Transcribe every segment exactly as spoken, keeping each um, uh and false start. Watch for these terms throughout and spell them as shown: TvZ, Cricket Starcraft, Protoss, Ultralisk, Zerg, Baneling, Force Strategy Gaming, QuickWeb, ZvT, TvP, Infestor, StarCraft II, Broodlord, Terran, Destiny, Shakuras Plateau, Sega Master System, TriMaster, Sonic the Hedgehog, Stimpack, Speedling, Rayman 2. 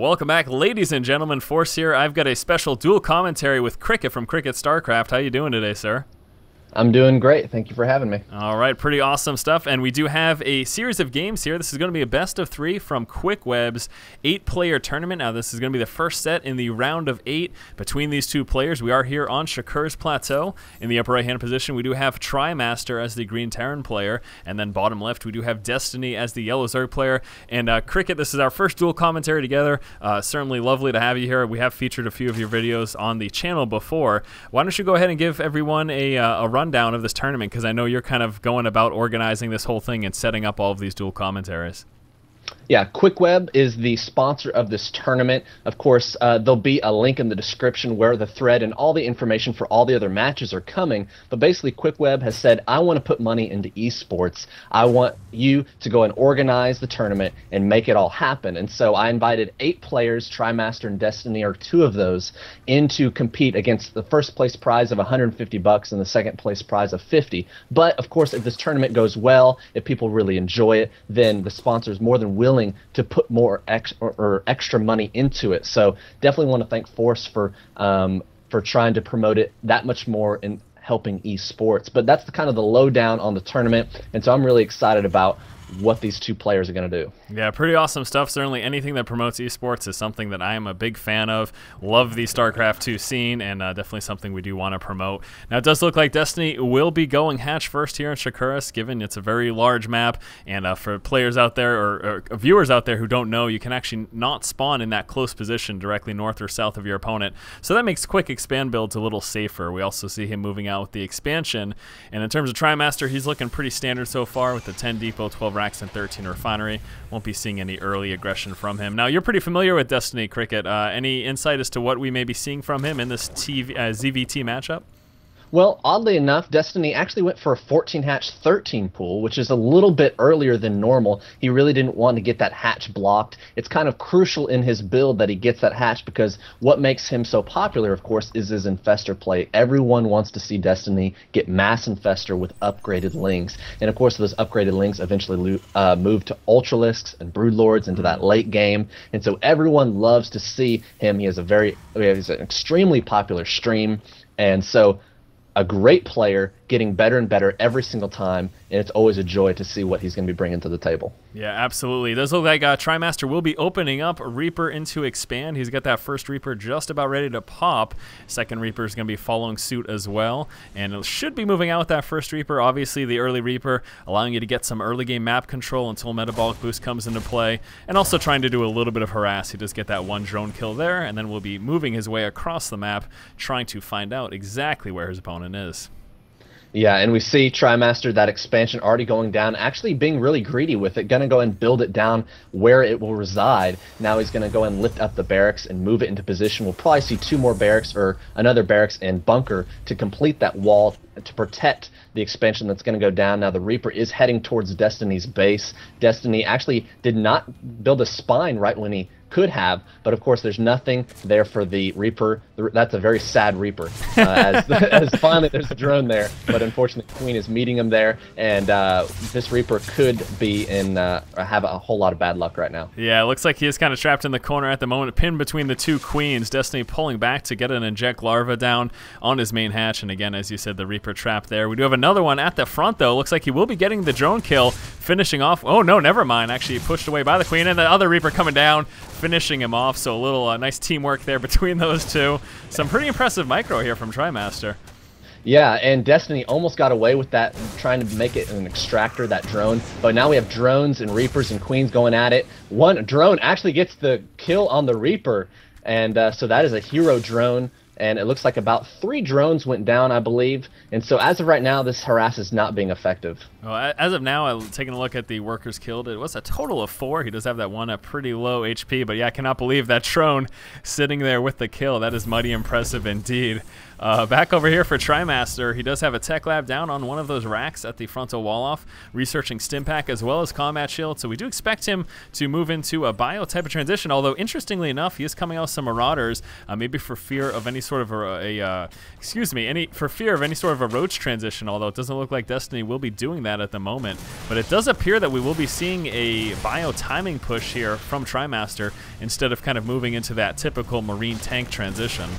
Welcome back, ladies and gentlemen. Force here. I've got a special dual commentary with Cricket from Cricket Starcraft. How you doing today, sir? I'm doing great. Thank you for having me. All right, pretty awesome stuff. And we do have a series of games here. This is going to be a best of three from QuickWeb's eight-player tournament. Now, this is going to be the first set in the round of eight between these two players. We are here on Shakuras Plateau. In the upper right-hand position, we do have TriMaster as the green Terran player. And then bottom left, we do have Destiny as the yellow Zerg player. And uh, Cricket, this is our first dual commentary together. Uh, certainly lovely to have you here. We have featured a few of your videos on the channel before. Why don't you go ahead and give everyone a, uh, a run rundown of this tournament, because I know you're kind of going about organizing this whole thing and setting up all of these dual commentaries. Yeah, QuickWeb is the sponsor of this tournament. Of course, uh, there'll be a link in the description where the thread and all the information for all the other matches are coming. But basically, QuickWeb has said, I want to put money into esports. I want you to go and organize the tournament and make it all happen. And so I invited eight players, TriMaster and Destiny are two of those, in to compete against the first place prize of one hundred fifty bucks and the second place prize of fifty. But of course, if this tournament goes well, if people really enjoy it, then the sponsor is more than willing to put more ex or, or extra money into it. So definitely want to thank Force for um, for trying to promote it that much more in helping esports. But that's the kind of the lowdown on the tournament, and so I'm really excited about what these two players are going to do. Yeah, pretty awesome stuff. Certainly anything that promotes esports is something that I am a big fan of. Love the StarCraft two scene, and uh, definitely something we do want to promote. Now, it does look like Destiny will be going hatch first here in Shakuras, given it's a very large map. And uh, for players out there, or, or viewers out there who don't know, you can actually not spawn in that close position directly north or south of your opponent. So that makes quick expand builds a little safer. We also see him moving out with the expansion. And in terms of TriMaster, he's looking pretty standard so far with the ten depot, twelve and thirteen refinery. Won't be seeing any early aggression from him. Now, you're pretty familiar with Destiny, Cricket. Uh, any insight as to what we may be seeing from him in this T V, uh, Z V T matchup? Well, oddly enough, Destiny actually went for a fourteen hatch, thirteen pool, which is a little bit earlier than normal. He really didn't want to get that hatch blocked. It's kind of crucial in his build that he gets that hatch, because what makes him so popular, of course, is his infester play. Everyone wants to see Destiny get mass infester with upgraded lings. And, of course, those upgraded lings eventually uh, move to Ultralisks and Broodlords into that late game. And so everyone loves to see him. He has a very, he's an extremely popular stream. And so a great player, getting better and better every single time, and it's always a joy to see what he's going to be bringing to the table. Yeah, absolutely. Those look like uh, TriMaster will be opening up Reaper into expand. He's got that first Reaper just about ready to pop. Second Reaper is going to be following suit as well, and it should be moving out with that first Reaper. Obviously, the early Reaper allowing you to get some early game map control until Metabolic Boost comes into play, and also trying to do a little bit of harass. He does get that one drone kill there, and then will be moving his way across the map, trying to find out exactly where his opponent is. Yeah, and we see TriMaster, that expansion already going down, actually being really greedy with it, going to go and build it down where it will reside. Now he's going to go and lift up the barracks and move it into position. We'll probably see two more barracks or another barracks and bunker to complete that wall to protect the expansion that's going to go down. Now the Reaper is heading towards Destiny's base. Destiny actually did not build a spine right when he could have, but of course there's nothing there for the Reaper. That's a very sad Reaper, uh, as, as finally there's a drone there, but unfortunately Queen is meeting him there, and uh, this Reaper could be in uh, have a whole lot of bad luck right now. Yeah, it looks like he is kind of trapped in the corner at the moment, pinned between the two Queens. Destiny pulling back to get an Inject Larva down on his main hatch, and again, as you said, the Reaper trapped there. We do have another one at the front though. Looks like he will be getting the drone kill, finishing off. Oh no, never mind. Actually pushed away by the Queen, and the other Reaper coming down, finishing him off. So a little uh, nice teamwork there between those two. Some pretty impressive micro here from TriMaster. Yeah, and Destiny almost got away with that, trying to make it an extractor, that drone. But now we have drones and Reapers and Queens going at it. One drone actually gets the kill on the Reaper, and uh, so that is a hero drone. And it looks like about three drones went down, I believe. And so as of right now, this harass is not being effective. Well, as of now, I'm taking a look at the workers killed. It was a total of four. He does have that one at pretty low H P. But yeah, I cannot believe that drone sitting there with the kill. That is mighty impressive indeed. Uh, back over here for TriMaster, he does have a tech lab down on one of those racks at the frontal wall off, researching Stimpack as well as Combat Shield, so we do expect him to move into a bio type of transition, although interestingly enough, he is coming out with some Marauders, uh, maybe for fear of any sort of a, a uh, excuse me, any for fear of any sort of a Roach transition, although it doesn't look like Destiny will be doing that at the moment, but it does appear that we will be seeing a bio timing push here from TriMaster instead of kind of moving into that typical Marine tank transition.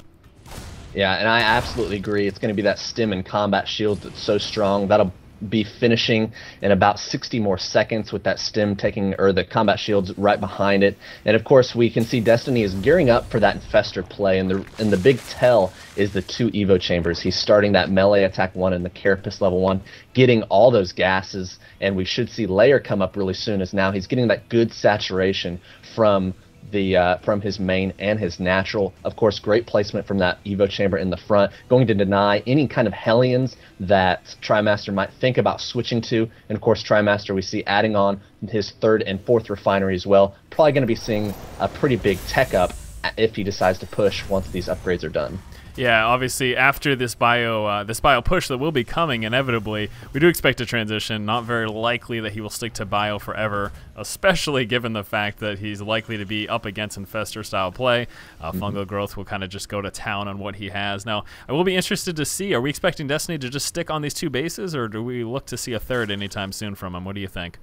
Yeah, and I absolutely agree. It's going to be that stim and combat shield that's so strong. That'll be finishing in about sixty more seconds with that stim taking, or the combat shields right behind it. And of course, we can see Destiny is gearing up for that Infestor play, and the and the big tell is the two Evo chambers. He's starting that melee attack one and the Carapace level one, getting all those gases, and we should see Layer come up really soon, as now he's getting that good saturation from the uh, from his main and his natural. Of course, great placement from that Evo chamber in the front, going to deny any kind of Hellions that TriMaster might think about switching to. And of course, TriMaster, we see adding on his third and fourth refinery as well. Probably going to be seeing a pretty big tech up if he decides to push once these upgrades are done. Yeah, obviously after this bio uh, this bio push that will be coming inevitably, we do expect a transition. Not very likely that he will stick to bio forever, especially given the fact that he's likely to be up against Infestor style play. Uh, fungal mm-hmm. growth will kind of just go to town on what he has. Now, I will be interested to see, are we expecting Destiny to just stick on these two bases, or do we look to see a third anytime soon from him? What do you think?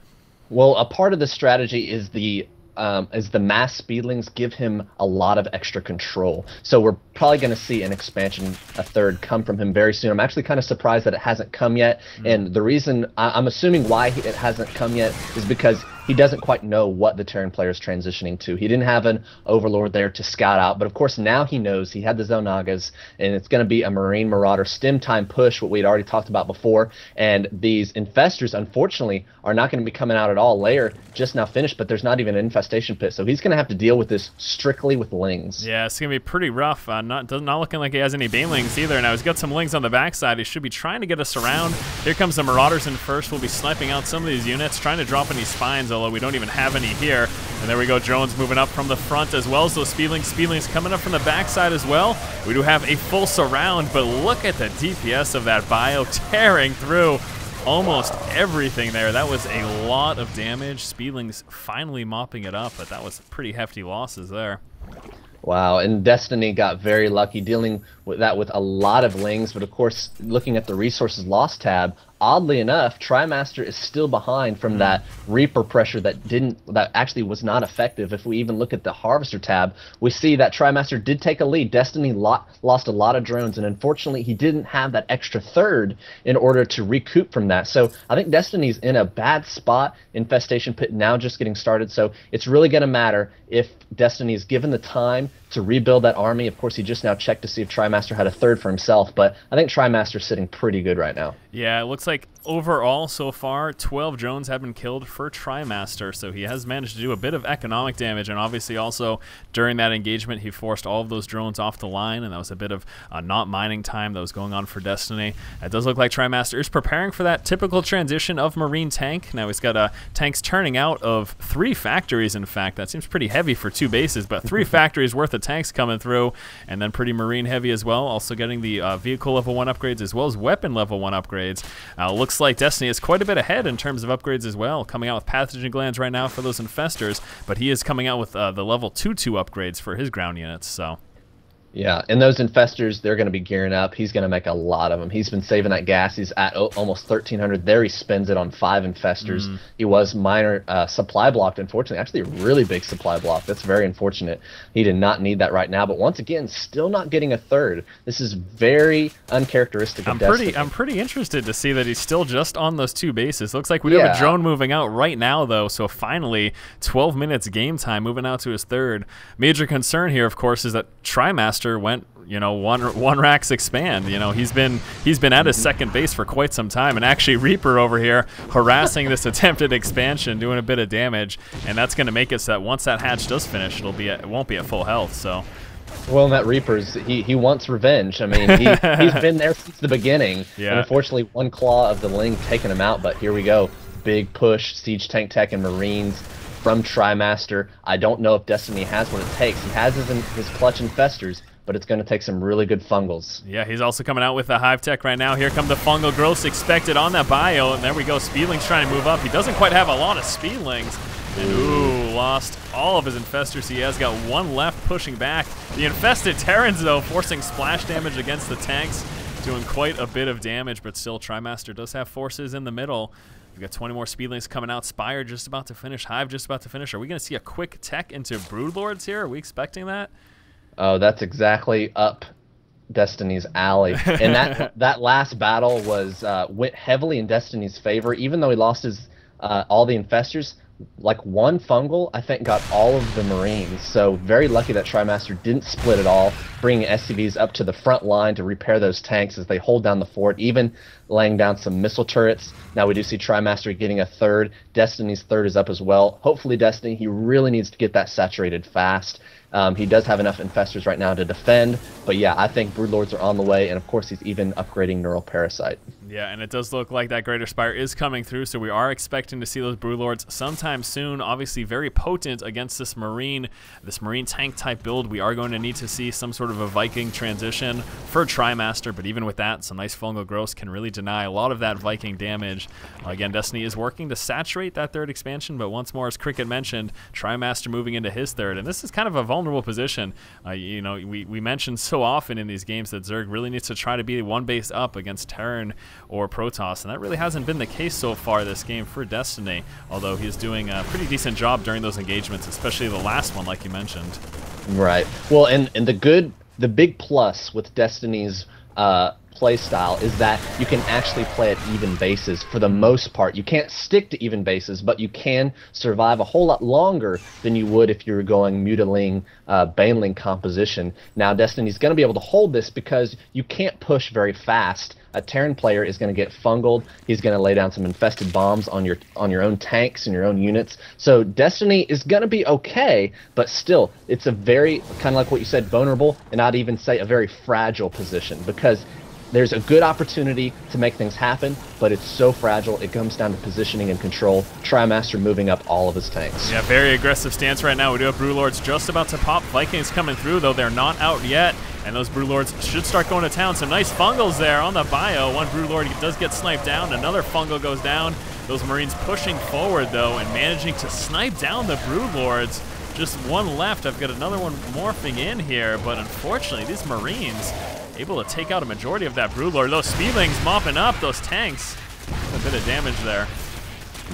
Well, a part of the strategy is the Um, is the mass speedlings give him a lot of extra control. So we're probably going to see an expansion, a third, come from him very soon. I'm actually kind of surprised that it hasn't come yet. Mm-hmm. And the reason I I'm assuming why it hasn't come yet is because he doesn't quite know what the Terran player is transitioning to. He didn't have an Overlord there to scout out, but of course now he knows. He had the Zonagas, and it's going to be a Marine Marauder stim time push, what we had already talked about before. And these Infestors, unfortunately, are not going to be coming out at all. Layer just now finished, but there's not even an Infestor station pit, so he's going to have to deal with this strictly with Lings. Yeah, it's going to be pretty rough. Uh, not not looking like he has any Banelings either. Now he's got some Lings on the backside. He should be trying to get us around. Here comes the Marauders in first. We'll be sniping out some of these units, trying to drop any spines, although we don't even have any here. And there we go. Drones moving up from the front as well as those Speedlings. Speedlings coming up from the backside as well. We do have a full surround, but look at the D P S of that bio tearing through almost everything there. That was a lot of damage. Speedlings finally mopping it up, but that was pretty hefty losses there. Wow, and Destiny got very lucky dealing with that with a lot of Lings, but of course, looking at the resources lost tab, oddly enough, TriMaster is still behind from mm. that Reaper pressure that didn't, that actually was not effective. If we even look at the Harvester tab, we see that TriMaster did take a lead. Destiny lot, lost a lot of drones, and unfortunately, he didn't have that extra third in order to recoup from that. So I think Destiny's in a bad spot. Infestation pit now just getting started, so it's really going to matter if Destiny is given the time to rebuild that army. Of course, he just now checked to see if TriMaster had a third for himself, but I think TriMaster's sitting pretty good right now. Yeah, it looks like overall so far, twelve drones have been killed for TriMaster, so he has managed to do a bit of economic damage, and obviously also during that engagement, he forced all of those drones off the line, and that was a bit of uh, not mining time that was going on for Destiny. It does look like TriMaster is preparing for that typical transition of Marine tank. Now he's got uh, tanks turning out of three factories, in fact. That seems pretty heavy for two bases, but three factories worth of tanks coming through, and then pretty Marine heavy as well, also getting the uh, vehicle level one upgrades as well as weapon level one upgrades. Uh, looks like Destiny is quite a bit ahead in terms of upgrades as well, coming out with pathogen glands right now for those Infestors, but he is coming out with uh, the level two two upgrades for his ground units. So yeah, and those Infestors, they're going to be gearing up. He's going to make a lot of them. He's been saving that gas. He's at almost thirteen hundred. There he spends it on five Infestors. Mm. He was minor uh, supply blocked, unfortunately. Actually, a really big supply block. That's very unfortunate. He did not need that right now. But once again, still not getting a third. This is very uncharacteristic of I'm Destiny. Pretty, I'm pretty interested to see that he's still just on those two bases. Looks like we yeah. have a drone moving out right now, though. So finally, twelve minutes game time, moving out to his third. Major concern here, of course, is that TriMaster went, you know, one one racks expand. You know, he's been he's been at his second base for quite some time, and actually Reaper over here harassing this attempted expansion, doing a bit of damage, and that's going to make it so that once that hatch does finish, it'll be at, it won't be at full health. So. Well, and that Reaper's, he, he wants revenge. I mean, he, he's been there since the beginning. Yeah. And unfortunately, one claw of the Ling taking him out, but here we go. Big push, Siege Tank Tech and Marines from TriMaster. I don't know if Destiny has what it takes. He has his, his clutch Infestors, but it's going to take some really good fungals. Yeah, he's also coming out with the Hive Tech right now. Here come the fungal growths expected on that bio, and there we go. Speedling's trying to move up. He doesn't quite have a lot of Speedlings. And ooh, lost all of his Infestors. He has got one left pushing back. The Infested Terrans, though, forcing splash damage against the tanks, doing quite a bit of damage, but still, TriMaster does have forces in the middle. We've got twenty more Speedlings coming out. Spire just about to finish. Hive just about to finish. Are we going to see a quick tech into Broodlords here? Are we expecting that? Oh, that's exactly up Destiny's alley. And that that last battle was uh, went heavily in Destiny's favor, even though he lost his uh, all the Infestors. Like one fungal, I think, got all of the Marines. So very lucky that TriMaster didn't split at all, bringing S C Vs up to the front line to repair those tanks as they hold down the fort, even laying down some missile turrets. Now we do see TriMaster getting a third. Destiny's third is up as well. Hopefully, Destiny, he really needs to get that saturated fast. Um, he does have enough Infestors right now to defend, but yeah, I think Broodlords are on the way, and of course he's even upgrading Neural Parasite. Yeah, and it does look like that Greater Spire is coming through, so we are expecting to see those Broodlords sometime soon. Obviously very potent against this Marine, this Marine tank type build. We are going to need to see some sort of a Viking transition for TriMaster, but even with that, some nice fungal growths can really deny a lot of that Viking damage. Uh, again, Destiny is working to saturate that third expansion, but once more, as Cricket mentioned, TriMaster moving into his third, and this is kind of a vulnerable vulnerable position. Uh, you know, we, we mentioned so often in these games that Zerg really needs to try to be one base up against Terran or Protoss, and that really hasn't been the case so far this game for Destiny, although he's doing a pretty decent job during those engagements, especially the last one, like you mentioned. Right. Well, and, and the good, the big plus with Destiny's uh, play style is that you can actually play at even bases for the most part. You can't stick to even bases, but you can survive a whole lot longer than you would if you were going Mutiling, uh, Baneling composition. Now Destiny's going to be able to hold this because you can't push very fast. A Terran player is going to get fungled. He's going to lay down some infested bombs on your on your own tanks and your own units. So Destiny is going to be okay, but still, it's a very, kind of like what you said, vulnerable, and I'd even say a very fragile position, because there's a good opportunity to make things happen, but it's so fragile. It comes down to positioning and control. TriMaster moving up all of his tanks. Yeah, very aggressive stance right now. We do have Broodlords just about to pop. Vikings coming through, though they're not out yet. And those Broodlords should start going to town. Some nice fungals there on the bio. One Broodlord does get sniped down. Another fungal goes down. Those Marines pushing forward, though, and managing to snipe down the Broodlords. Just one left. I've got another one morphing in here, but unfortunately, these Marines able to take out a majority of that Broodlord. Those Speedlings mopping up those tanks. A bit of damage there.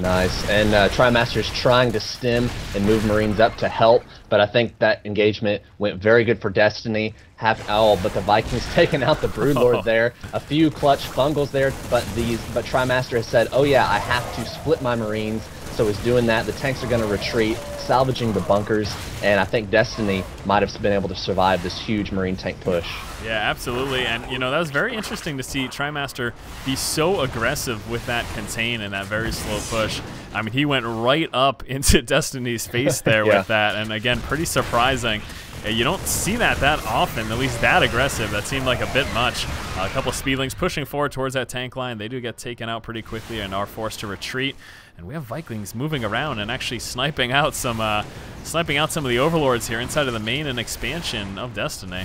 Nice. And uh, TriMaster's trying to stem and move Marines up to help, but I think that engagement went very good for Destiny. Half owl, but the Vikings taking out the Broodlord. Oh, there. A few clutch fungals there, but these but TriMaster has said, oh yeah, I have to split my Marines. So he's doing that. The tanks are going to retreat, salvaging the bunkers, and I think Destiny might have been able to survive this huge Marine tank push. Yeah, absolutely. And, you know, that was very interesting to see TriMaster be so aggressive with that contain and that very slow push. I mean, he went right up into Destiny's face there. Yeah, with that. And, again, pretty surprising. You don't see that that often, at least that aggressive. That seemed like a bit much. Uh, a couple of Speedlings pushing forward towards that tank line. They do get taken out pretty quickly and are forced to retreat. And we have Vikings moving around and actually sniping out some, uh, sniping out some of the Overlords here inside of the main and expansion of Destiny.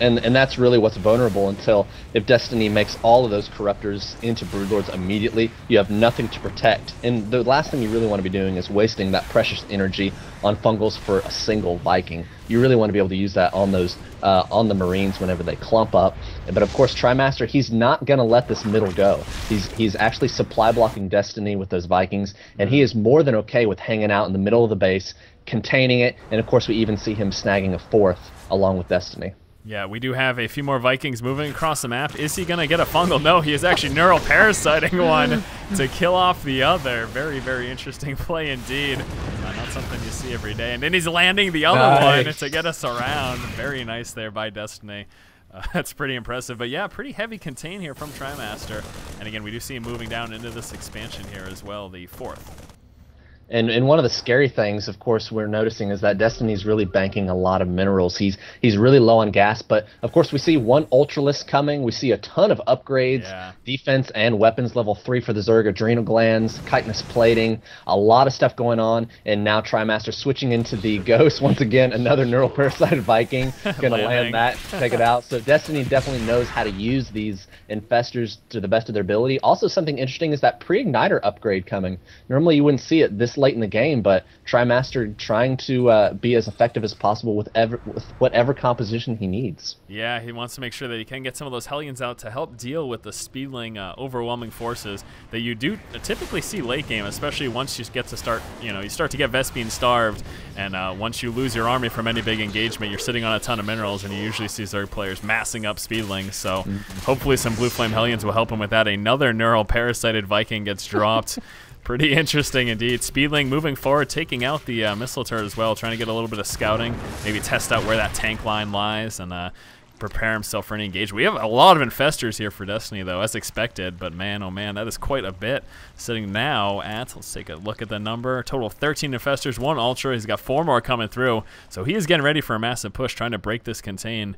And and that's really what's vulnerable until if Destiny makes all of those Corruptors into Broodlords immediately, you have nothing to protect. And the last thing you really want to be doing is wasting that precious energy on fungals for a single Viking. You really want to be able to use that on those uh, on the Marines whenever they clump up. But of course, TriMaster, he's not going to let this middle go. He's he's actually supply blocking Destiny with those Vikings, and he is more than okay with hanging out in the middle of the base, containing it, and of course we even see him snagging a fourth along with Destiny. Yeah, we do have a few more Vikings moving across the map. Is he going to get a fungal? No, he is actually neural parasiting one to kill off the other. Very, very interesting play indeed. Uh, not something you see every day. And then he's landing the other nice. one to get us around. Very nice there by Destiny. Uh, that's pretty impressive. But yeah, pretty heavy contain here from TriMaster. And again, we do see him moving down into this expansion here as well, the fourth. And, and one of the scary things, of course, we're noticing is that Destiny's really banking a lot of minerals. He's he's really low on gas, but of course we see one Ultralist coming. We see a ton of upgrades, yeah. defense and weapons level three for the Zerg, adrenal glands, chitinous plating, a lot of stuff going on. And now TriMaster switching into the Ghost once again, another neural parasite Viking, gonna land that, take it out. So Destiny definitely knows how to use these infestors to the best of their ability. Also, something interesting is that pre-igniter upgrade coming. Normally you wouldn't see it this late in the game, but TriMaster trying to uh, be as effective as possible with, ever, with whatever composition he needs. Yeah, he wants to make sure that he can get some of those Hellions out to help deal with the Speedling uh, overwhelming forces that you do typically see late game, especially once you get to start, you know, you start to get Vespian starved, and uh, once you lose your army from any big engagement, you're sitting on a ton of minerals, and you usually see Zerg players massing up Speedlings, so hopefully some Blue Flame Hellions will help him with that. Another neural parasited Viking gets dropped. Pretty interesting indeed. Speedling moving forward, taking out the uh, missile turret as well, trying to get a little bit of scouting, maybe test out where that tank line lies and uh, prepare himself for any engagement. We have a lot of infestors here for Destiny, though, as expected, but man, oh man, that is quite a bit. Sitting now at, let's take a look at the number, total of thirteen infestors, one Ultra. He's got four more coming through, so he is getting ready for a massive push, trying to break this contain.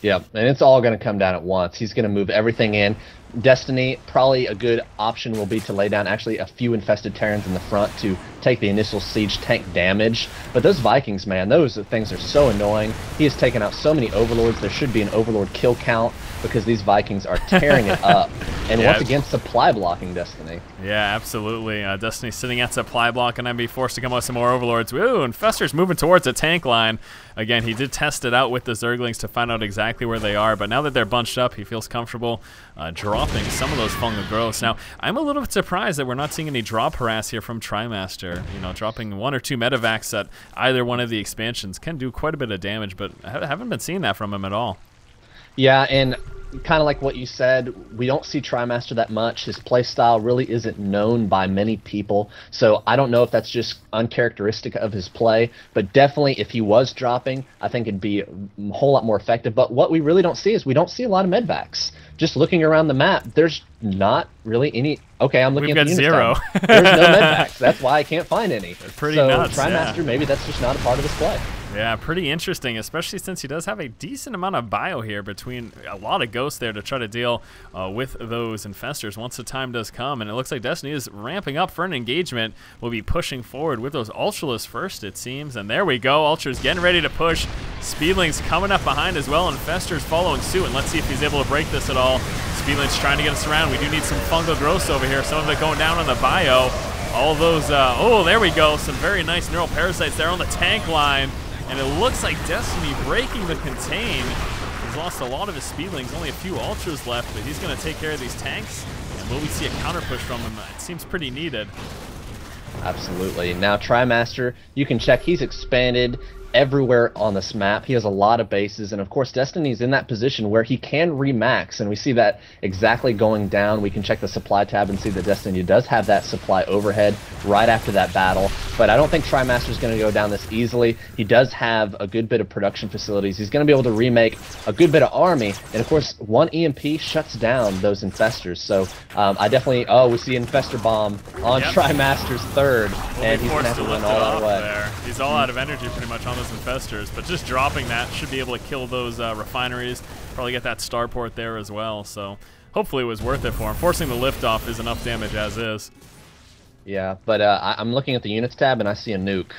Yeah, and it's all going to come down at once. He's going to move everything in. Destiny, probably a good option will be to lay down actually a few infested Terrans in the front to take the initial siege tank damage. But those Vikings, man, those things are so annoying. He has taken out so many Overlords. There should be an Overlord kill count because these Vikings are tearing it up. And yeah, once again, supply blocking Destiny. Yeah, absolutely. Uh, Destiny sitting at supply block, and then be forced to come out with some more Overlords. Ooh, Infestor's moving towards a tank line. Again, he did test it out with the Zerglings to find out exactly where they are, but now that they're bunched up, he feels comfortable uh, dropping some of those fungal growths. Now, I'm a little bit surprised that we're not seeing any drop harass here from TriMaster. You know, dropping one or two medevacs at either one of the expansions can do quite a bit of damage, but I haven't been seeing that from him at all. Yeah, and kind of like what you said, we don't see TriMaster that much. His playstyle really isn't known by many people, so I don't know if that's just uncharacteristic of his play, but definitely if he was dropping, I think it'd be a whole lot more effective. But what we really don't see is we don't see a lot of medvacs. Just looking around the map, there's not really any. Okay, I'm looking We've at the We've got zero. There's no medvacs. That's why I can't find any. They're pretty so nuts, TriMaster, yeah. Maybe that's just not a part of his play. Yeah, pretty interesting, especially since he does have a decent amount of bio here between a lot of ghosts there to try to deal uh, with those infestors once the time does come. And it looks like Destiny is ramping up for an engagement. We'll be pushing forward with those Ultralists first, it seems. And there we go. Ultra's getting ready to push. Speedling's coming up behind as well. Infestors following suit. And let's see if he's able to break this at all. Speedling's trying to get us around. We do need some fungal growths over here. Some of it going down on the bio. All those, uh, oh, there we go. Some very nice neural parasites there on the tank line. And it looks like Destiny breaking the contain. He's lost a lot of his Speedlings, only a few Ultras left, but he's going to take care of these tanks. And will we see a counter push from him? It seems pretty needed. Absolutely. Now TriMaster, you can check, he's expanded everywhere on this map. He has a lot of bases, and of course Destiny's in that position where he can remax, and we see that exactly going down. We can check the supply tab and see that Destiny does have that supply overhead right after that battle, but I don't think TriMaster's going to go down this easily. He does have a good bit of production facilities. He's going to be able to remake a good bit of army, and of course one E M P shuts down those infestors. So um, I definitely, oh, we see Infestor Bomb on yep. TriMaster's third, we'll and he's going to have to run all the way. There. He's all out of energy pretty much on those infestors, but just dropping that should be able to kill those uh, refineries, probably get that starport there as well, so hopefully it was worth it for him. Forcing the liftoff is enough damage as is. Yeah, but uh, I I'm looking at the units tab and I see a nuke.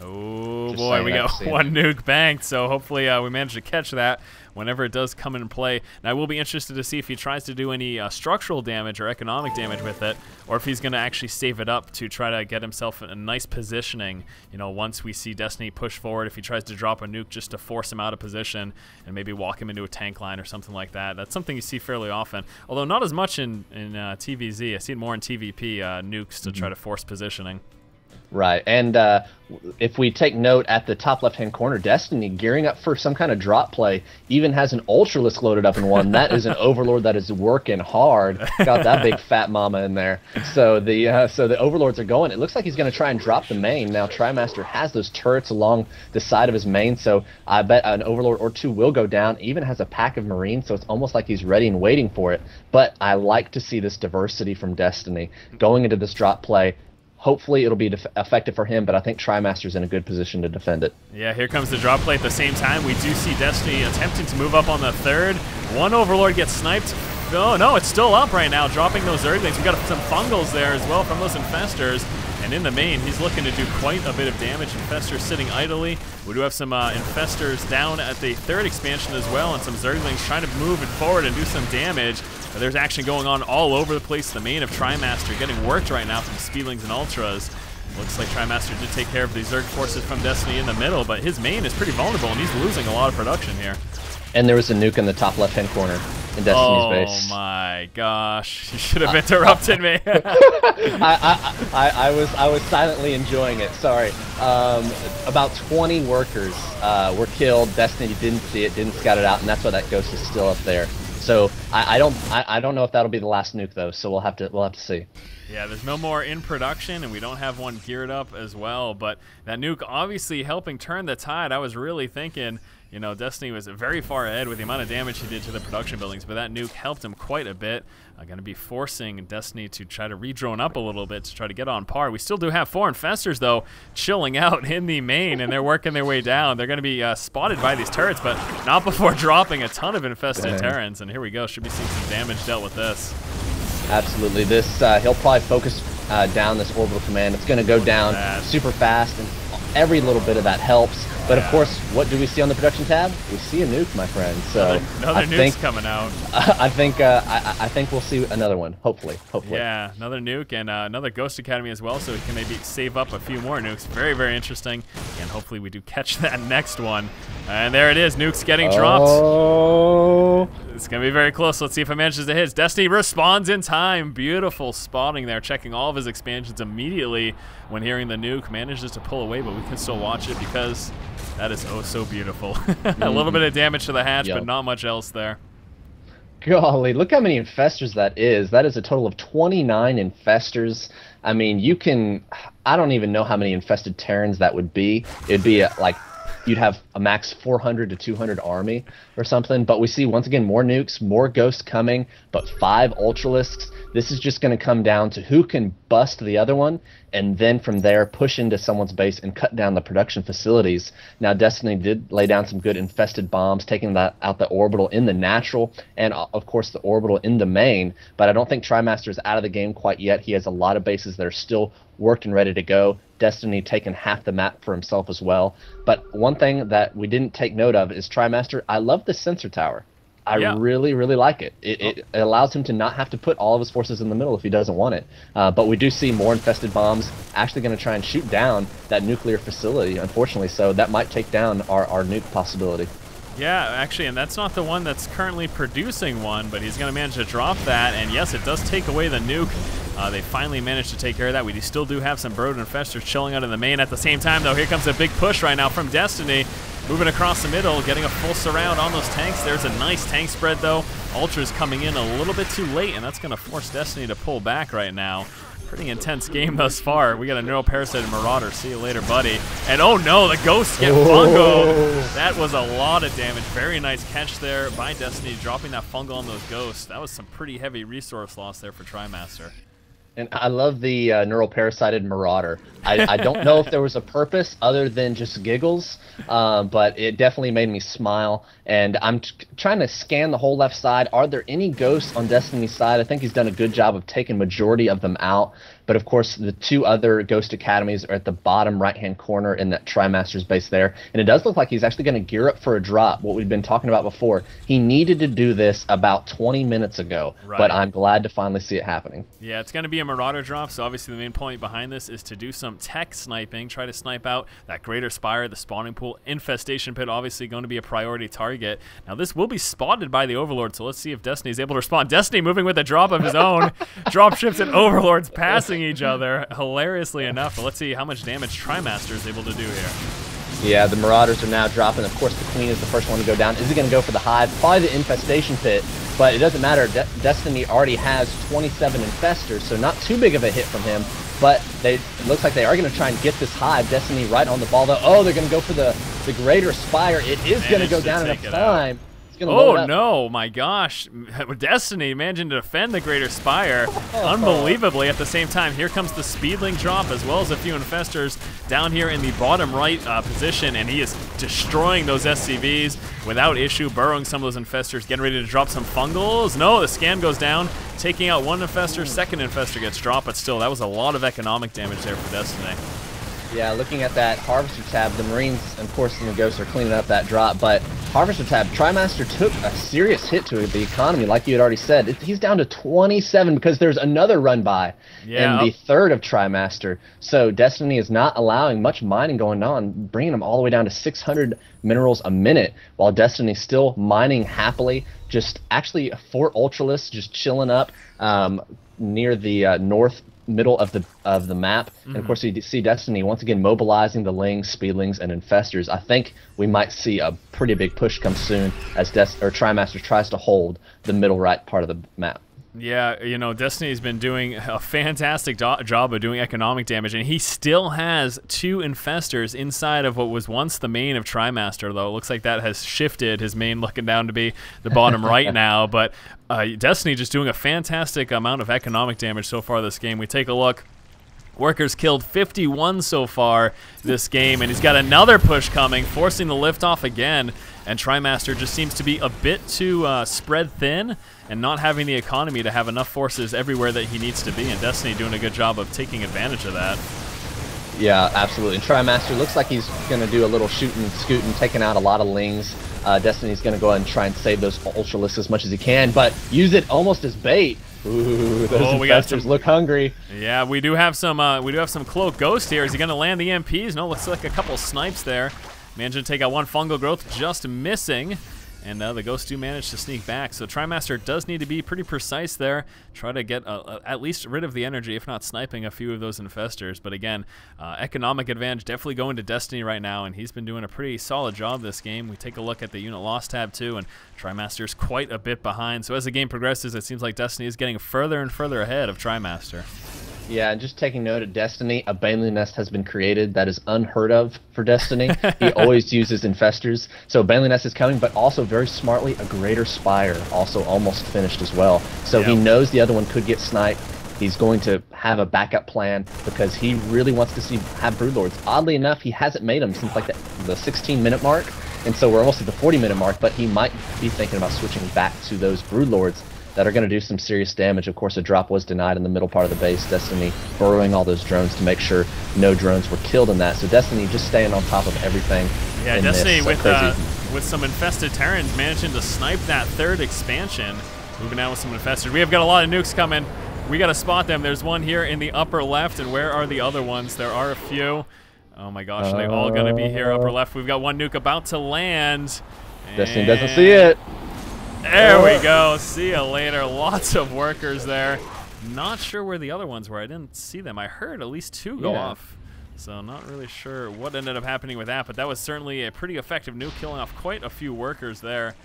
Oh just boy, we got one nuke banked, so hopefully uh, we managed to catch that whenever it does come into play. And I will be interested to see if he tries to do any uh, structural damage or economic damage with it, or if he's going to actually save it up to try to get himself in a nice positioning, you know, once we see Destiny push forward. If he tries to drop a nuke just to force him out of position and maybe walk him into a tank line or something like that. That's something you see fairly often, although not as much in, in uh, T V Z. I see it more in T V P, uh, nukes to mm-hmm. try to force positioning. Right, and uh, if we take note at the top left-hand corner, Destiny gearing up for some kind of drop play, even has an Ultralist loaded up in one. That is an Overlord that is working hard. Got that big fat mama in there. So the uh, so the Overlords are going. It looks like he's going to try and drop the main. Now TriMaster has those turrets along the side of his main, so I bet an Overlord or two will go down. Even has a pack of Marines, so it's almost like he's ready and waiting for it. But I like to see this diversity from Destiny going into this drop play. hopefully it'll be def effective for him, but I think TriMaster's in a good position to defend it. Yeah, here comes the drop play at the same time. We do see Destiny attempting to move up on the third. One Overlord gets sniped. Oh, no, it's still up right now, dropping those Zerglings. We've got some Fungals there as well from those Infestors. And in the main, he's looking to do quite a bit of damage. Infestors sitting idly. We do have some uh, Infestors down at the third expansion as well, and some Zerglings trying to move it forward and do some damage. But there's action going on all over the place. The main of TriMaster getting worked right now from Speedlings and Ultras. Looks like TriMaster did take care of the Zerg forces from Destiny in the middle, but his main is pretty vulnerable, and he's losing a lot of production here. And there was a nuke in the top left-hand corner in Destiny's oh base. Oh my gosh! You should have interrupted me. I, I, I, I was I was silently enjoying it. Sorry. Um, about twenty workers uh, were killed. Destiny didn't see it, didn't scout it out, and that's why that ghost is still up there. So I, I don't I, I don't know if that'll be the last nuke though. So we'll have to we'll have to see. Yeah, there's no more in production, and we don't have one geared up as well. But that nuke obviously helping turn the tide. I was really thinking, you know, Destiny was very far ahead with the amount of damage he did to the production buildings, but that nuke helped him quite a bit. Uh, going to be forcing Destiny to try to re-drone up a little bit to try to get on par. We still do have four Infestors, though, chilling out in the main, and they're working their way down. They're going to be uh, spotted by these turrets, but not before dropping a ton of infested Dang. Terrans. And here we go. Should be seeing some damage dealt with this. Absolutely. This uh, he'll probably focus uh, down this orbital command. It's going to go Look down super fast, and every little bit of that helps. But yeah. of course, what do we see on the production tab? We see a nuke, my friend. So another, another I nuke's think, coming out. I think uh, I, I think we'll see another one. Hopefully, hopefully. Yeah, another nuke and uh, another Ghost Academy as well. So we can maybe save up a few more nukes. Very, very interesting. And hopefully, we do catch that next one. And there it is. Nuke's getting dropped. Oh. It's gonna be very close. Let's see if it manages to hit. Destiny responds in time. Beautiful spotting there, checking all of his expansions immediately when hearing the nuke. Manages to pull away, but we can still watch it because that is oh so beautiful. A little bit of damage to the hatch, yep. but not much else there. Golly, look how many Infestors that is. That is a total of twenty-nine Infestors. I mean, you can. I don't even know how many infested Terrans that would be. It'd be a, like. You'd have a max four hundred to two hundred army or something. But we see, once again, more nukes, more ghosts coming, but five Ultralisks. This is just going to come down to who can bust the other one, and then from there push into someone's base and cut down the production facilities. Now, Destiny did lay down some good infested bombs, taking that out the orbital in the natural, and of course the orbital in the main, but I don't think TriMaster is out of the game quite yet. He has a lot of bases that are still worked and ready to go. Destiny taking half the map for himself as well. But one thing that we didn't take note of is TriMaster. I love the sensor tower. I yeah. really, really like it. It, it. it allows him to not have to put all of his forces in the middle if he doesn't want it. Uh, but we do see more infested bombs actually going to try and shoot down that nuclear facility, unfortunately. So that might take down our, our nuke possibility. Yeah, actually, and that's not the one that's currently producing one, but he's going to manage to drop that. And yes, it does take away the nuke. Uh, they finally managed to take care of that. We still do have some Brood Infestors chilling out in the main at the same time, though. Here comes a big push right now from Destiny. Moving across the middle, getting a full surround on those tanks. There's a nice tank spread, though. Ultra's coming in a little bit too late, and that's going to force Destiny to pull back right now. Pretty intense game thus far. We got a Neural Parasite and Marauder. See you later, buddy. And oh no, the Ghosts get fungoed. That was a lot of damage. Very nice catch there by Destiny, dropping that fungal on those Ghosts. That was some pretty heavy resource loss there for TriMaster. And I love the uh, Neural Parasited Marauder. I, I don't know if there was a purpose other than just giggles, uh, but it definitely made me smile. And I'm t trying to scan the whole left side. Are there any ghosts on Destiny's side? I think he's done a good job of taking majority of them out. But, of course, the two other Ghost Academies are at the bottom right-hand corner in that TriMaster's base there. And it does look like he's actually going to gear up for a drop, what we've been talking about before. He needed to do this about twenty minutes ago, right. but I'm glad to finally see it happening. Yeah, it's going to be a Marauder drop, so obviously the main point behind this is to do some tech sniping, try to snipe out that Greater Spire, the spawning pool, Infestation Pit, obviously going to be a priority target. Now, this will be spotted by the Overlord, so let's see if Destiny is able to respond. Destiny moving with a drop of his own. Drop ships and Overlords passing each other hilariously enough, but let's see how much damage TriMaster is able to do here. Yeah, the Marauders are now dropping. Of course, the Queen is the first one to go down. Is he going to go for the Hive? Probably the Infestation Pit, but it doesn't matter. De Destiny already has twenty-seven Infestors, so not too big of a hit from him, but they, it looks like they are going to try and get this Hive. Destiny right on the ball, though. Oh, they're going to go for the, the Greater Spire. It is going to go down in a time. It's gonna load up. Oh no, my gosh. Destiny managing to defend the Greater Spire unbelievably at the same time. Here comes the Speedling drop as well as a few Infestors down here in the bottom right uh, position, and he is destroying those S C Vs without issue, burrowing some of those Infestors, getting ready to drop some Fungals. No, the scan goes down, taking out one Infestor, second Infestor gets dropped, but still, that was a lot of economic damage there for Destiny. Yeah, looking at that Harvester tab, the Marines, of course, and the Ghosts are cleaning up that drop, but Harvester tab, TriMaster took a serious hit to the economy, like you had already said. It, he's down to twenty-seven because there's another run-by yeah. in the third of TriMaster, so Destiny is not allowing much mining going on, bringing them all the way down to six hundred minerals a minute, while Destiny's still mining happily, just actually Fort Ultralis just chilling up um, near the uh, north middle of the of the map, mm-hmm. and of course you see Destiny once again mobilizing the Lings, Speedlings, and Infestors. I think we might see a pretty big push come soon as Des- or TriMaster tries to hold the middle right part of the map. Yeah, you know, Destiny's been doing a fantastic do job of doing economic damage, and he still has two Infestors inside of what was once the main of TriMaster, though. It looks like that has shifted, his main looking down to be the bottom right now, but uh, Destiny just doing a fantastic amount of economic damage so far this game. We take a look. Workers killed fifty-one so far this game, and he's got another push coming, forcing the liftoff again, and TriMaster just seems to be a bit too uh, spread thin and not having the economy to have enough forces everywhere that he needs to be, and Destiny doing a good job of taking advantage of that. Yeah, absolutely. And TriMaster looks like he's going to do a little shooting, scooting, taking out a lot of Lings. Uh, Destiny's going to go ahead and try and save those Ultralists as much as he can, but use it almost as bait. Ooh, those oh, we got some, look hungry. Yeah, we do have some. Uh, we do have some cloaked Ghost here. Is he gonna land the M Ps? No, looks like a couple snipes there. Managed to take out one Fungal Growth, just missing, and uh, the Ghosts do manage to sneak back. So TriMaster does need to be pretty precise there. Try to get uh, at least rid of the energy, if not sniping a few of those Infestors. But again, uh, economic advantage definitely going to Destiny right now, and he's been doing a pretty solid job this game. We take a look at the unit loss tab too, and TriMaster's quite a bit behind. So as the game progresses, it seems like Destiny is getting further and further ahead of TriMaster. Yeah, and just taking note of Destiny, a Baneley Nest has been created that is unheard of for Destiny. He always uses Infestors. So Baneley Nest is coming, but also very smartly, a Greater Spire, also almost finished as well. So yep. He knows the other one could get sniped. He's going to have a backup plan because he really wants to see have Broodlords. Oddly enough, he hasn't made them since like the, the sixteen minute mark, and so we're almost at the forty minute mark, but he might be thinking about switching back to those Broodlords that are going to do some serious damage. Of course, a drop was denied in the middle part of the base. Destiny burrowing all those drones to make sure no drones were killed in that. So Destiny just staying on top of everything. Yeah, Destiny this, so with uh, with some infested Terrans managing to snipe that third expansion. Moving out with some infested. We have got a lot of nukes coming. We got to spot them. There's one here in the upper left, and where are the other ones? There are a few. Oh my gosh, are they all going to be here upper left? We've got one nuke about to land. Destiny doesn't see it. There we go, see you later. Lots of workers there. Not sure where the other ones were. I didn't see them. I heard at least two go yeah. off. So I'm not really sure what ended up happening with that, but that was certainly a pretty effective nuke, killing off quite a few workers there.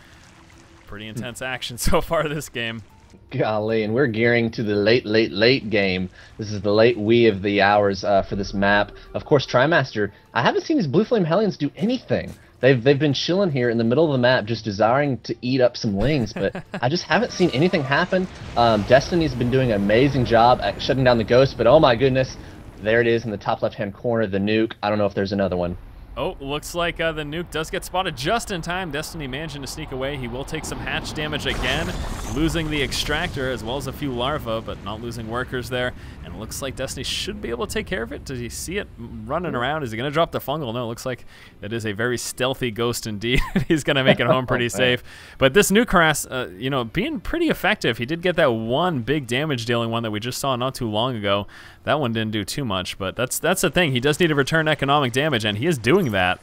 Pretty intense action so far this game. Golly, and we're gearing to the late, late, late game. This is the late wee of the hours uh, for this map. Of course, TriMaster, I haven't seen these Blue Flame Hellions do anything. They've, they've been chilling here in the middle of the map, just desiring to eat up some Lings, but I just haven't seen anything happen. Um, Destiny's been doing an amazing job at shutting down the Ghosts, but oh my goodness, there it is in the top left-hand corner, the nuke. I don't know if there's another one. Oh, looks like uh, the nuke does get spotted just in time. Destiny managing to sneak away. He will take some hatch damage again, losing the extractor as well as a few larvae, but not losing workers there. And it looks like Destiny should be able to take care of it. Does he see it running around? Is he going to drop the fungal? No, it looks like it is a very stealthy Ghost indeed. He's going to make it home pretty safe. But this nuke harass, uh, you know, being pretty effective. He did get that one big damage-dealing one that we just saw not too long ago. That one didn't do too much, but that's that's the thing. He does need to return economic damage, and he is doing that.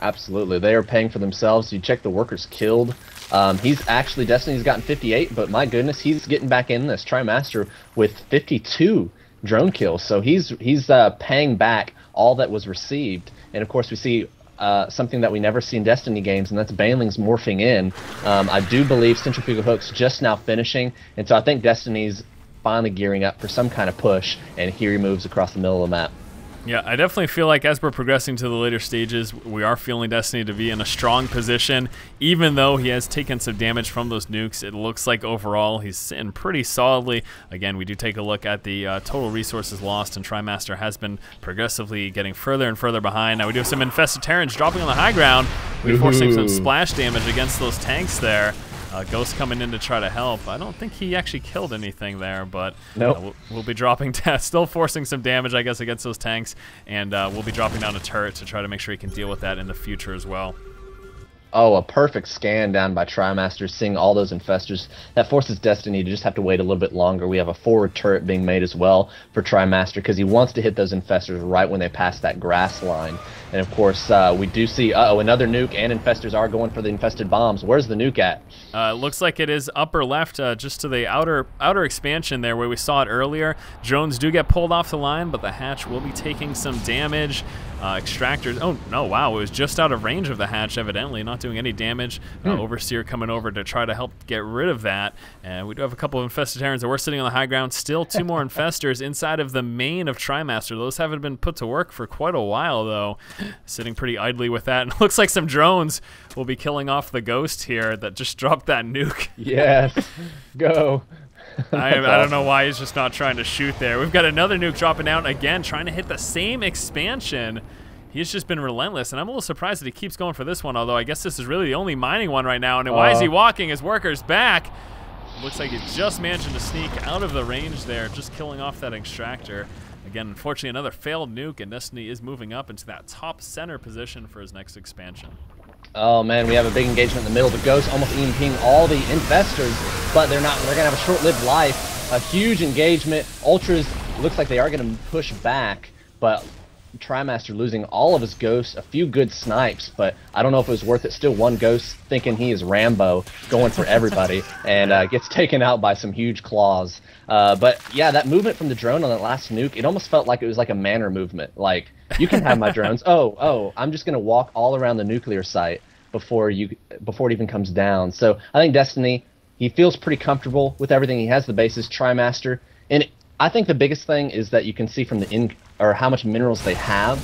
Absolutely, they are paying for themselves. You check the workers killed. Um, he's actually Destiny's gotten fifty-eight, but my goodness, he's getting back in this. TriMaster with fifty-two drone kills, so he's he's uh, paying back all that was received. And of course, we see uh, something that we never see in Destiny games, and that's Banelings morphing in. Um, I do believe Centrifugal Hook's just now finishing, and so I think Destiny's finally gearing up for some kind of push. And here he moves across the middle of the map. Yeah, I definitely feel like as we're progressing to the later stages, we are feeling Destiny to be in a strong position. Even though he has taken some damage from those nukes, it looks like overall he's sitting pretty solidly. Again, we do take a look at the uh, total resources lost, and TriMaster has been progressively getting further and further behind. Now we do have some infested Terrans dropping on the high ground. We're forcing some splash damage against those tanks there. Uh, Ghost coming in to try to help. I don't think he actually killed anything there, but nope. uh, we'll, we'll be dropping down, still forcing some damage, I guess, against those tanks, and uh, we'll be dropping down a turret to try to make sure he can deal with that in the future as well. Oh, a perfect scan down by TriMaster, seeing all those infestors. That forces Destiny to just have to wait a little bit longer. We have a forward turret being made as well for TriMaster because he wants to hit those infestors right when they pass that grass line. And of course, uh, we do see, uh-oh, another nuke, and infestors are going for the infested bombs. Where's the nuke at? Uh, it looks like it is upper left, uh, just to the outer outer expansion there where we saw it earlier. Drones do get pulled off the line, but the hatch will be taking some damage. Uh, extractors, oh no, wow, it was just out of range of the hatch, evidently, not doing any damage. Hmm. Uh, Overseer coming over to try to help get rid of that. And we do have a couple of infested Terrans that were sitting on the high ground. Still two more infestors inside of the main of TriMaster. Those haven't been put to work for quite a while, though. Sitting pretty idly with that, and it looks like some drones will be killing off the Ghost here that just dropped that nuke. Yes, go. I, I don't know why he's just not trying to shoot there. We've got another nuke dropping down again, trying to hit the same expansion. He's just been relentless, and I'm a little surprised that he keeps going for this one, although I guess this is really the only mining one right now. And uh, why is he walking his workers back? Looks like he just managed to sneak out of the range there, just killing off that extractor. Again, unfortunately, another failed nuke, and Destiny is moving up into that top center position for his next expansion. Oh man, we have a big engagement in the middle. The Ghost almost EMPing all the infestors, but they're not. They're gonna have a short-lived life. A huge engagement. Ultras looks like they are gonna push back, but TriMaster losing all of his Ghosts, a few good snipes, but I don't know if it was worth it. Still one Ghost thinking he is Rambo, going for everybody, and uh, gets taken out by some huge claws. Uh, but yeah, that movement from the drone on that last nuke, it almost felt like it was like a manor movement. Like, you can have my drones. Oh, oh, I'm just going to walk all around the nuclear site before you, before it even comes down. So I think Destiny, he feels pretty comfortable with everything. He has the bases, TriMaster, and I think the biggest thing is that you can see from the in or how much minerals they have.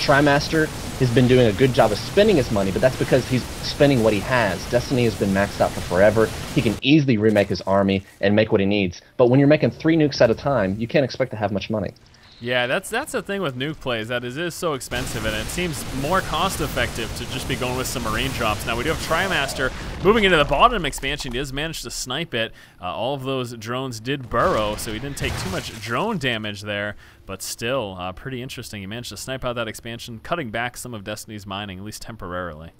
TriMaster has been doing a good job of spending his money, but that's because he's spending what he has. Destiny has been maxed out for forever. He can easily remake his army and make what he needs. But when you're making three nukes at a time, you can't expect to have much money. Yeah, that's that's the thing with nuke plays, that it is so expensive, and it seems more cost effective to just be going with some marine drops. Now we do have TriMaster moving into the bottom expansion. He has managed to snipe it. Uh, all of those drones did burrow, so he didn't take too much drone damage there, but still uh, pretty interesting. He managed to snipe out that expansion, cutting back some of Destiny's mining, at least temporarily.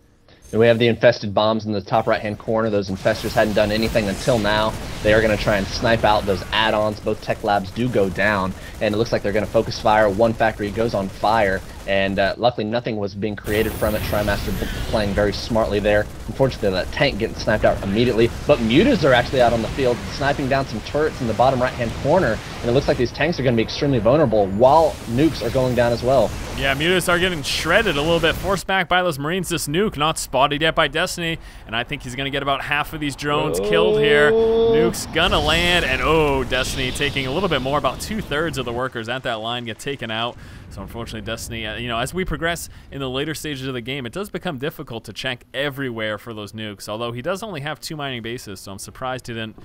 And we have the infested bombs in the top right-hand corner. Those infestors hadn't done anything until now. They are going to try and snipe out those add-ons. Both tech labs do go down, and it looks like they're going to focus fire. One factory goes on fire, and uh, luckily nothing was being created from it. TriMaster playing very smartly there. Unfortunately, that tank getting sniped out immediately, but mutas are actually out on the field, sniping down some turrets in the bottom right-hand corner, and it looks like these tanks are going to be extremely vulnerable while nukes are going down as well. Yeah, mutas are getting shredded a little bit, forced back by those Marines. This nuke, not spawned. Bodied up by Destiny, and I think he's gonna get about half of these drones oh. killed here. Nuke's gonna land, and oh, Destiny taking a little bit more. About two-thirds of the workers at that line get taken out. So unfortunately, Destiny, you know, as we progress in the later stages of the game, it does become difficult to check everywhere for those nukes, although he does only have two mining bases, so I'm surprised he didn't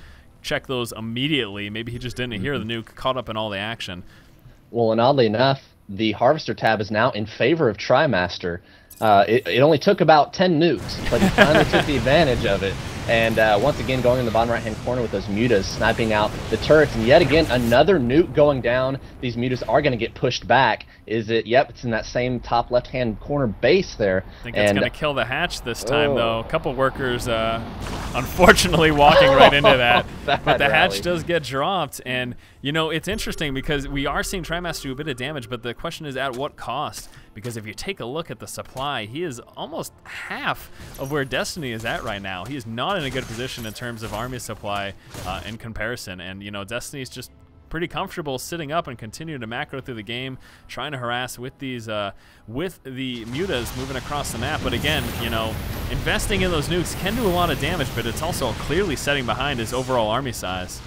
check those immediately. Maybe he just didn't mm-hmm. hear the nuke, caught up in all the action. Well, and oddly enough, the Harvester tab is now in favor of TriMaster. Uh, it, it only took about ten nukes, but he finally took the advantage of it. And uh, once again, going in the bottom right-hand corner with those mutas, sniping out the turrets. And yet again, another nuke going down. These mutas are going to get pushed back. Is it? Yep, it's in that same top left-hand corner base there. I think it's going to kill the hatch this time, oh. though. A couple workers, uh, unfortunately, walking right into that. that but the rally. hatch does get dropped. And, you know, it's interesting because we are seeing TriMaster do a bit of damage, but the question is at what cost? Because if you take a look at the supply, he is almost half of where Destiny is at right now. He is not in a good position in terms of army supply uh, in comparison, and you know, Destiny's just pretty comfortable sitting up and continuing to macro through the game, trying to harass with these uh, with the mutas moving across the map. But again, you know, investing in those nukes can do a lot of damage, but it's also clearly setting behind his overall army size.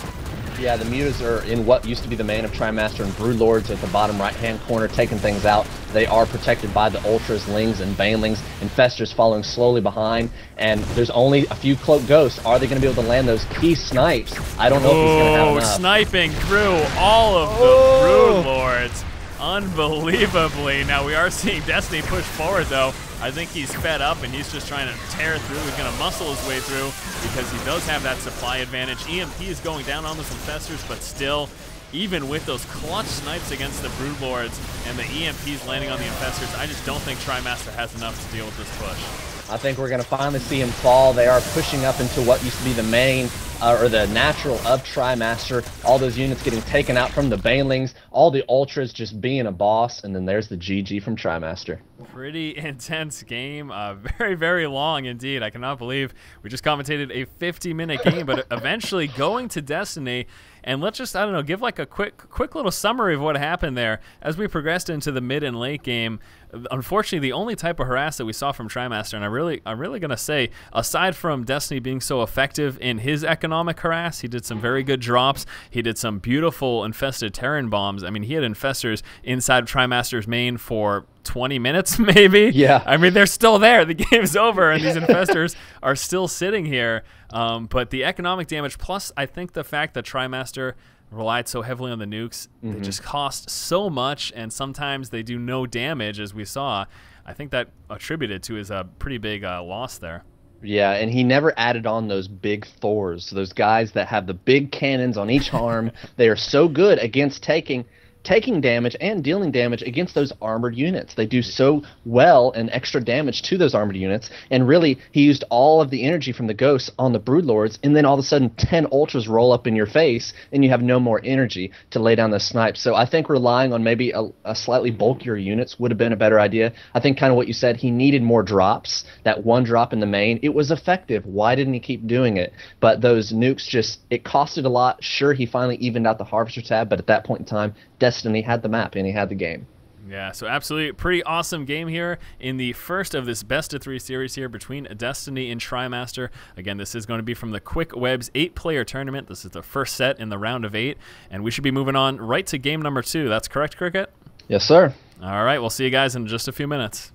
Yeah, the mutas are in what used to be the main of TriMaster and Broodlords at the bottom right-hand corner, taking things out. They are protected by the Ultras, Lings, and Banelings. Infestors following slowly behind, and there's only a few Cloaked Ghosts. Are they going to be able to land those key snipes? I don't know oh, if he's going to have enough. Oh, sniping through all of oh. the Broodlords. Unbelievably. Now, we are seeing Destiny push forward, though. I think he's fed up, and he's just trying to tear through. He's going to muscle his way through because he does have that supply advantage. E M P is going down on the Infestors, but still, even with those clutch snipes against the Broodlords and the E M Ps landing on the Infestors, I just don't think TriMaster has enough to deal with this push. I think we're going to finally see him fall. They are pushing up into what used to be the main Uh, or the natural of TriMaster, all those units getting taken out from the Banelings, all the Ultras just being a boss, and then there's the G G from TriMaster. Pretty intense game, uh, very, very long indeed. I cannot believe we just commentated a fifty minute game, but eventually going to Destiny. And let's just, I don't know, give like a quick quick little summary of what happened there. As we progressed into the mid and late game, unfortunately, the only type of harass that we saw from TriMaster, and I really, I'm really going to say, aside from Destiny being so effective in his economic harass, he did some very good drops. He did some beautiful infested Terran bombs. I mean, he had infestors inside TriMaster's main for twenty minutes, maybe. Yeah. I mean, they're still there. The game's over, and these infestors are still sitting here. Um, but the economic damage, plus I think the fact that TriMaster relied so heavily on the nukes, mm-hmm. they just cost so much, and sometimes they do no damage, as we saw. I think that attributed to his uh, pretty big uh, loss there. Yeah, and he never added on those big Thors, so those guys that have the big cannons on each arm. They are so good against taking... taking damage and dealing damage against those armored units. They do so well and extra damage to those armored units, and really he used all of the energy from the ghosts on the Broodlords, and then all of a sudden ten ultras roll up in your face and you have no more energy to lay down those snipes. So I think relying on maybe a, a slightly bulkier units would have been a better idea. I think kind of what you said, he needed more drops. That one drop in the main, it was effective. Why didn't he keep doing it? But those nukes just, it costed a lot. Sure, he finally evened out the Harvester tab, but at that point in time, Destiny had the map and he had the game. Yeah, so absolutely pretty awesome game here in the first of this best of three series here between Destiny and TriMaster. Again, this is going to be from the QuickWeb's eight player tournament. This is the first set in the round of eight, and we should be moving on right to game number two. That's correct, Cricket? Yes, sir. All right, we'll see you guys in just a few minutes.